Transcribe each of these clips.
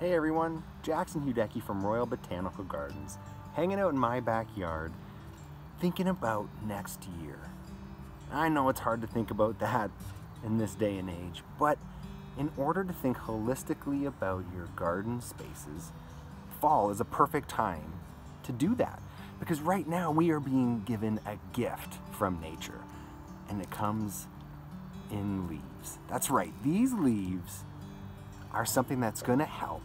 Hey everyone, Jackson Hideki from Royal Botanical Gardens, hanging out in my backyard, thinking about next year. I know it's hard to think about that in this day and age, but in order to think holistically about your garden spaces, fall is a perfect time to do that. Because right now we are being given a gift from nature, and it comes in leaves. That's right, these leaves are something that's going to help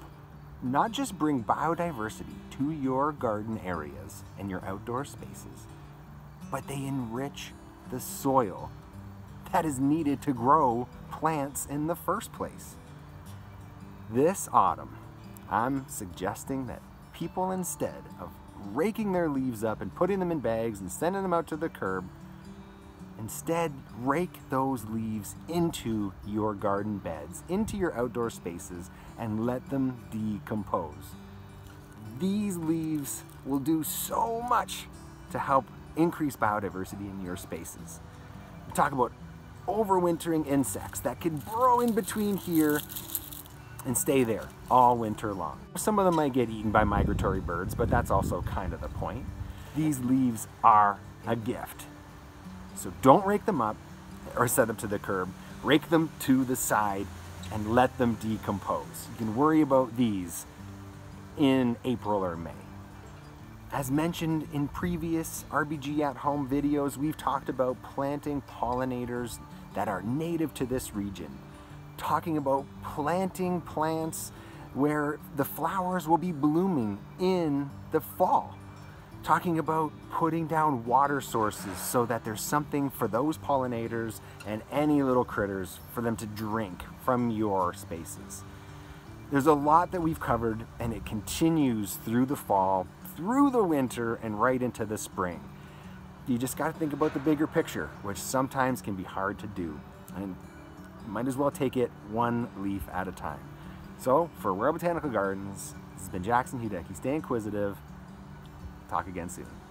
not just bring biodiversity to your garden areas and your outdoor spaces, but they enrich the soil that is needed to grow plants in the first place. This autumn, I'm suggesting that people, instead of raking their leaves up and putting them in bags and sending them out to the curb, instead, rake those leaves into your garden beds, into your outdoor spaces, and let them decompose. These leaves will do so much to help increase biodiversity in your spaces. We talk about overwintering insects that can burrow in between here and stay there all winter long. Some of them might get eaten by migratory birds, but that's also kind of the point. These leaves are a gift. So don't rake them up or set them to the curb. Rake them to the side and let them decompose. You can worry about these in April or May. As mentioned in previous RBG at Home videos, we've talked about planting pollinators that are native to this region. Talking about planting plants where the flowers will be blooming in the fall. Talking about putting down water sources so that there's something for those pollinators and any little critters for them to drink from your spaces. There's a lot that we've covered, and it continues through the fall, through the winter, and right into the spring. You just got to think about the bigger picture, which sometimes can be hard to do, and you might as well take it one leaf at a time. So for Royal Botanical Gardens, this has been Jackson Hideki. Stay inquisitive. Talk again soon.